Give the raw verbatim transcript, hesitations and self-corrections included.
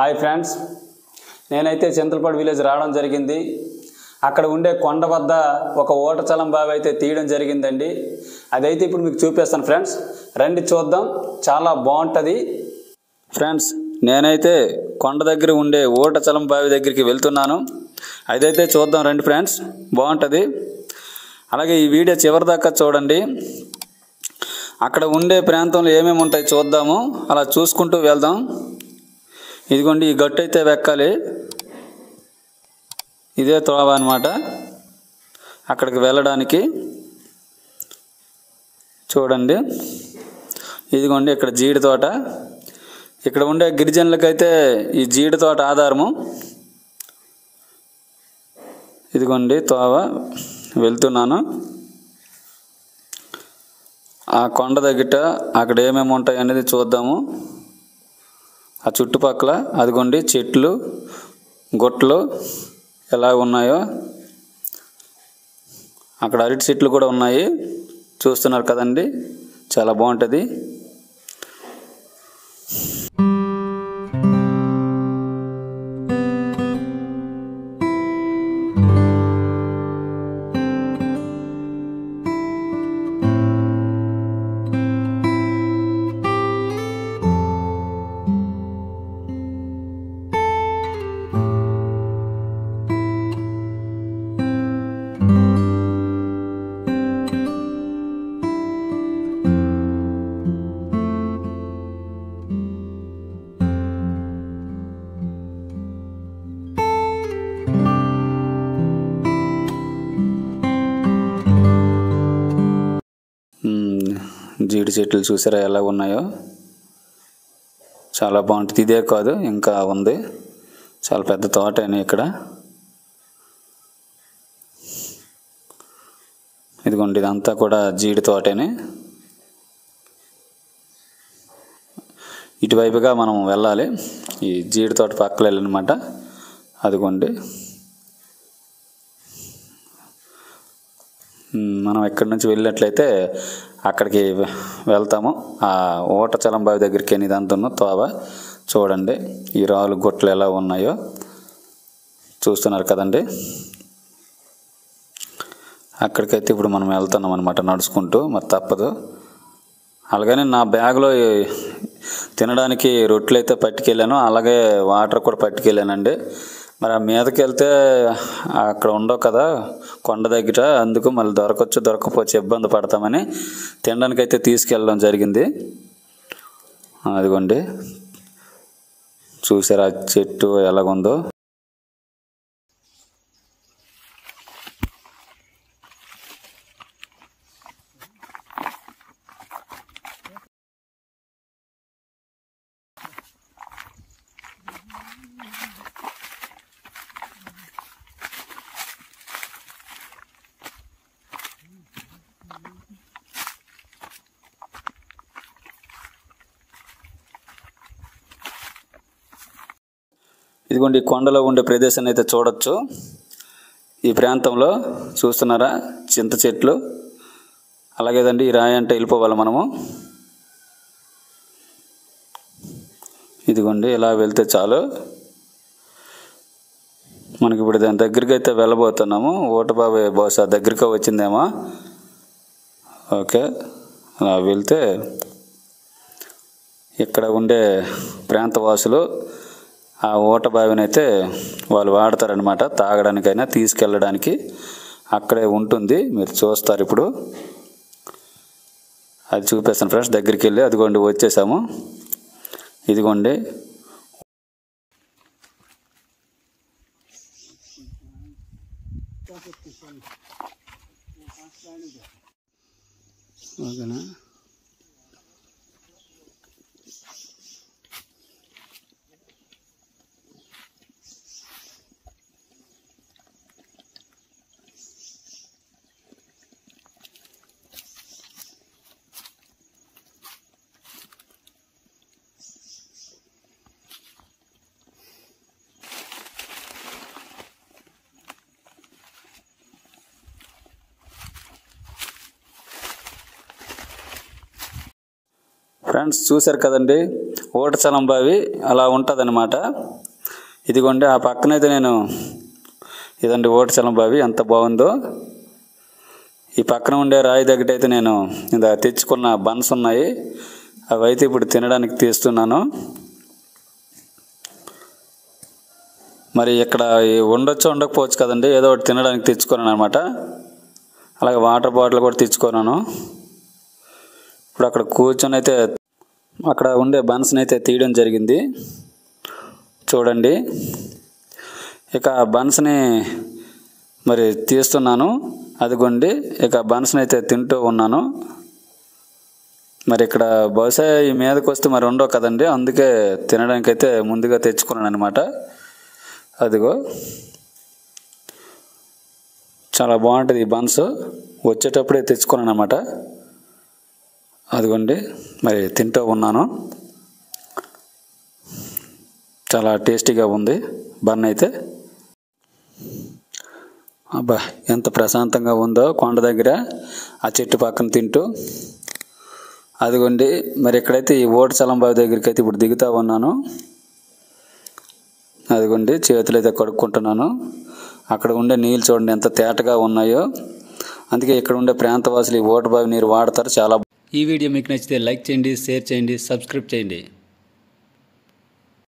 Hi friends, నేనైతే Chintalapadu village రావడం జరిగింది. అక్కడ ఉండే కొండ వద్ద ఒక ఓటచలం బావి అయితే తీయడం జరిగిందండి. అదైతే ఇప్పుడు మీకు చూపిస్తాను ఫ్రెండ్స్, రండి చూద్దాం, చాలా బాగుంటుంది. ఫ్రెండ్స్, నేనైతే కొండ దగ్గర ఉండే ఓటచలం బావి దగ్గరికి వెళ్తున్నాను. అదైతే చూద్దాం రండి ఫ్రెండ్స్, బాగుంటుంది. అలాగే ఈ వీడియో చివరి దాకా చూడండి. అక్కడ ఉండే ప్రాంతంలో ఏమేమి ఉంటాయి చూద్దాము. అలా చూసుకుంటూ వెళ్దాం. ఇదిగోండి, ఈ గట్టు అయితే వెక్కాలి. ఇదే త్రోవ అన్నమాట అక్కడికి వెళ్ళడానికి. చూడండి, ఇదిగోండి ఇక్కడ జీడి తోట. ఇక్కడ ఉండే గిరిజనులకైతే ఈ జీడి తోట ఆధారము. ఇదిగోండి త్రోవ, వెళ్తున్నాను. ఆ కొండ దగ్గర అక్కడ ఏమేమి ఉంటాయి అనేది చూద్దాము. ఆ చుట్టుపక్కల అదిగోండి చెట్లు, గొట్లు ఎలా ఉన్నాయో. అక్కడ అరటి చెట్లు కూడా ఉన్నాయి, చూస్తున్నారు కదండి, చాలా బాగుంటుంది. జీడి చెట్లు చూసారా ఎలా ఉన్నాయో, చాలా బాగుంటుంది. ఇదే కాదు ఇంకా ఉంది, చాలా పెద్ద తోట అని. ఇక్కడ ఇదిగోండి, ఇదంతా కూడా జీడి తోటని. ఇటువైపుగా మనం వెళ్ళాలి, ఈ జీడి తోట పక్కన వెళ్ళనమాట. అదిగోండి, మనం ఎక్కడి నుంచి వెళ్ళినట్లయితే అక్కడికి వెళ్తాము, ఆ ఓటచలం బావి దగ్గరికి. నిదంతున్న తోవ చూడండి, ఈ రాళ్ళు గొట్లు ఎలా ఉన్నాయో చూస్తున్నారు కదండి. అక్కడికైతే ఇప్పుడు మనం వెళ్తున్నాం అనమాట నడుచుకుంటూ, మరి తప్పదు. అలాగనే నా బ్యాగ్లో తినడానికి రొట్టెలు అయితే పట్టుకెళ్ళాను, అలాగే వాటర్ కూడా పట్టుకెళ్ళానండి. మరి ఆ మీదకి వెళ్తే అక్కడ ఉండవు కదా కొండ దగ్గర, అందుకు మళ్ళీ దొరకొచ్చు దొరకపోవచ్చు ఇబ్బంది పడతామని తినడానికి అయితే తీసుకెళ్ళడం జరిగింది. అదిగోండి చూసారా చెట్టు ఎలాగుందో. ఇదిగోండి కొండలో ఉండే ప్రదేశాన్ని అయితే చూడొచ్చు. ఈ ప్రాంతంలో చూస్తున్నారా చింత చెట్లు. అలాగేదండి, ఈ రాయి అంటే వెళ్ళిపోవాలి మనము. ఇదిగోండి ఇలా వెళ్తే చాలు మనకి. ఇప్పుడు దాని దగ్గరికి అయితే వెళ్ళబోతున్నాము. ఓటబావి బహుశా దగ్గరికి వచ్చిందేమో. ఓకే, అలా వెళ్తే ఇక్కడ ఉండే ప్రాంతవాసులు ఆ ఓట బావినైతే వాళ్ళు వాడతారనమాట తాగడానికైనా తీసుకెళ్ళడానికి. అక్కడే ఉంటుంది, మీరు చూస్తారు. ఇప్పుడు అది చూపిస్తాను ఫ్రెండ్స్ దగ్గరికి వెళ్ళి. అదిగోండి వచ్చేసాము. ఇదిగోండి ఓకేనా. ఫ్రెండ్స్ చూశారు కదండి ఓటు చలం బావి అలా ఉంటుంది అనమాట. ఇదిగోండి ఆ పక్కనైతే నేను ఇదండి ఓటు చలం బావి ఎంత బాగుందో. ఈ పక్కన ఉండే రాయి దగ్గర అయితే నేను ఇందా తెచ్చుకున్న బన్స్ ఉన్నాయి, అవి అయితే ఇప్పుడు తినడానికి తీస్తున్నాను. మరి ఇక్కడ ఉండొచ్చు ఉండకపోవచ్చు కదండి, ఏదో ఒకటి తినడానికి తెచ్చుకున్నాను అనమాట. అలాగే వాటర్ బాటిల్ కూడా తెచ్చుకున్నాను. ఇప్పుడు అక్కడ కూర్చొని అయితే అక్కడ ఉండే బన్స్ని అయితే తీయడం జరిగింది చూడండి. ఇక బన్స్ని మరి తీస్తున్నాను, అదిగోండి ఇక బన్స్ని అయితే తింటూ ఉన్నాను. మరి ఇక్కడ బహుశా ఈ మీదకి వస్తే మరి ఉండవు కదండి, అందుకే తినడానికైతే ముందుగా తెచ్చుకున్నాను అనమాట. అదిగో చాలా బాగుంటుంది ఈ బన్స్, వచ్చేటప్పుడే తెచ్చుకున్నాను అనమాట. అదిగోండి మరి తింటూ ఉన్నాను, చాలా టేస్టీగా ఉంది బన్ అయితే. అబ్బా ఎంత ప్రశాంతంగా ఉందో కొండ దగ్గర ఆ చెట్టు పక్కన తింటూ. అదిగోండి మరి ఇక్కడైతే ఈ ఓటు చలంబావి దగ్గరికి అయితే ఇప్పుడు దిగుతూ ఉన్నాను. అదిగోండి చేతులు అయితే కడుక్కుంటున్నాను. అక్కడ ఉండే నీళ్ళు చూడండి ఎంత తేటగా ఉన్నాయో, అందుకే ఇక్కడ ఉండే ప్రాంతవాసులు ఈ ఓటు బావి నీరు వాడతారు. చాలా ఈ వీడియో మీకు నచ్చితే లైక్ చేయండి, షేర్ చేయండి, సబ్స్క్రైబ్ చేయండి.